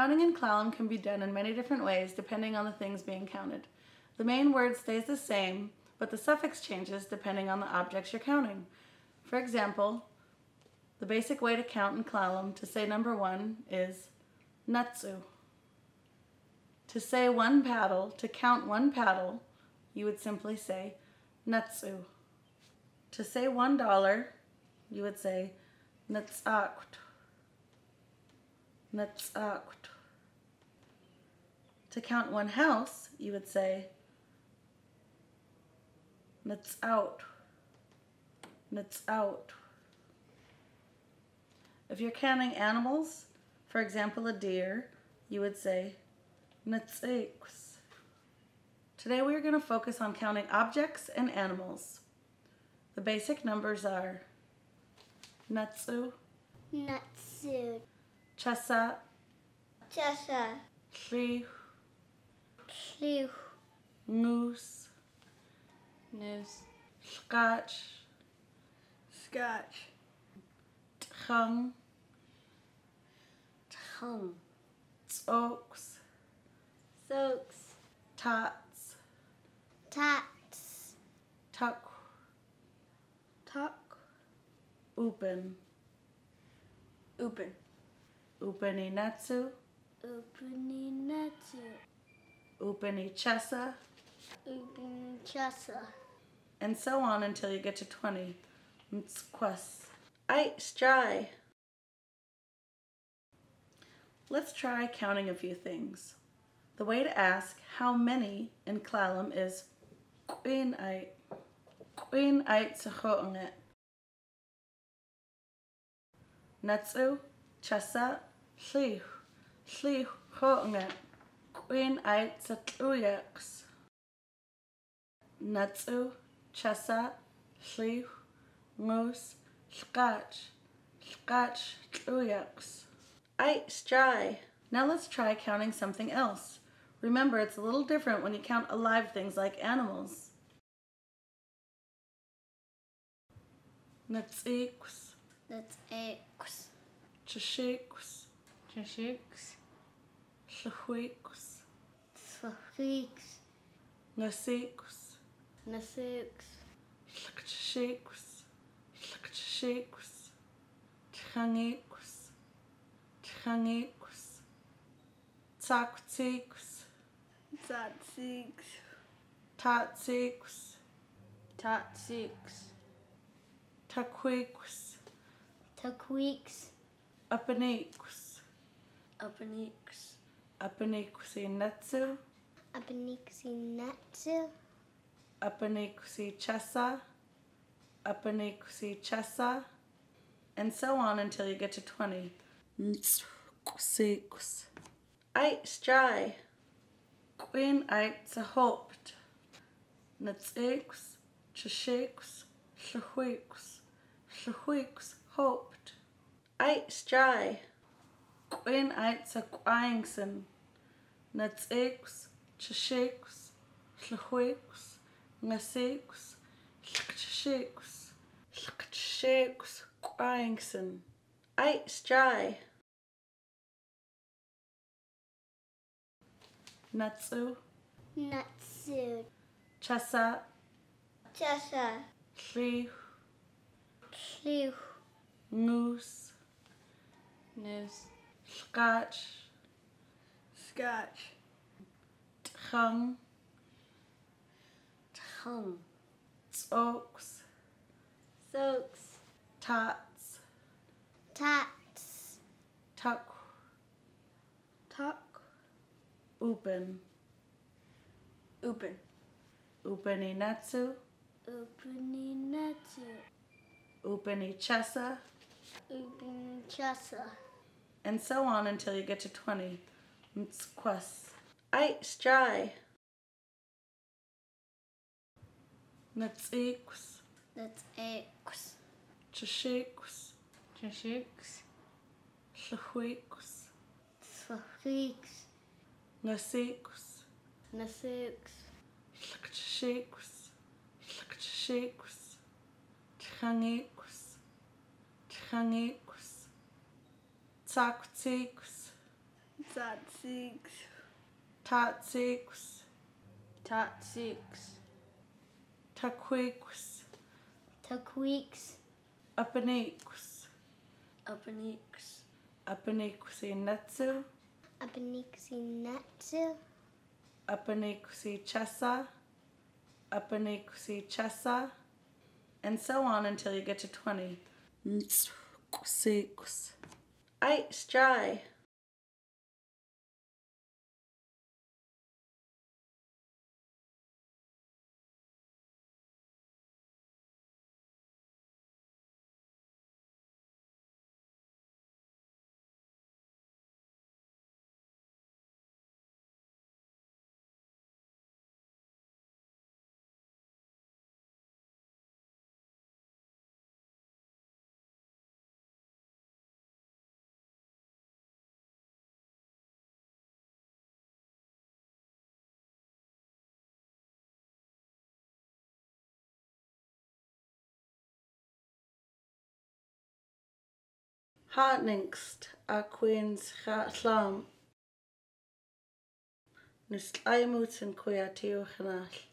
Counting in Klallam can be done in many different ways depending on the things being counted. The main word stays the same, but the suffix changes depending on the objects you're counting. For example, the basic way to count in Klallam to say number 1 is natsu. To say one paddle, to count one paddle, you would simply say natsu. To say $1, you would say natsakt. Natsakt. To count one house, you would say natsout. Natsout. If you're counting animals, for example a deer, you would say natseks. Today we are going to focus on counting objects and animals. The basic numbers are natsu, natsu, chasa, chasa, shliu, shliu, noose, noose, scotch, scotch, tchung, tchung, tsoks, soaks, tots, tots, tuck, tuck, open, open, upeni natsu, upeni natsu, upeni chasa, upeni chasa, and so on until you get to 20. Mtsquas. Aight, try. Let's try counting a few things. The way to ask how many in Klallam is queen aight. Queen ait secho'unget. Natsu, chasa, shliu, shliu cho'unget. Queen ait setluyaks. Natsu, chasa, shliu, moose, scotch, scotch tluyaks. Aight, try. Now let's try counting something else. Remember, it's a little different when you count alive things like animals. Natsiks, natsiks, chashiks, chashiks, shahuiks, shahuiks, nasiks, nasiks, shakchashiks, shakchashiks, tchangiks, tchangiks, tzaktsiks, tzaktsiks, tatsiks, tatsiks, Taquiks, Taquiks, Upaniks, Upaniks, Upaniksi Natsu, Upaniksi Natsu, Upaniksi Chasa, Upaniksi Chasa, and so on until you get to 20. Six. Aight, try. Queen Aight Sahopt. Natsiks, Chashiks, Shahuiks. Shahuiks hoped. Aight, try. Queen ait sa quangsen. Natsiks, chashiks, shahuiks, nasiks, shakchashiks, shakchashiks quangsen. Aight, try. Natsu, natsu, chasa, chasa, shliu, shliu, noose, noose, scotch, scotch, tchung, tchung, soaks, soaks, tots, tots, tuck, tuck, open, open, upeni natsu, upeni natsu, upeni chasa, upeni chasa, and so on until you get to 20. Mtsquas. Aight, try. Natsiks, natsiks, chashiks, chashiks, shahuiks, shahuiks, nasiks, nasiks, shakchashiks, shakchashiks, tchangiks, tchangiks, tzaktsiks, Tot 6. Tot 6. Tot 6. Tuckwicks. Tuckwicks. Upaneeks. Upaneeks. Upaneeksi Natsu. Upaneeksi Natsu. Upaneeksi Chessa. Upaneeksi Chessa. And so on until you get to 20. Six. Ice dry. Hartningst a queens Klallam. Nus aimutsen kuya teo chanal.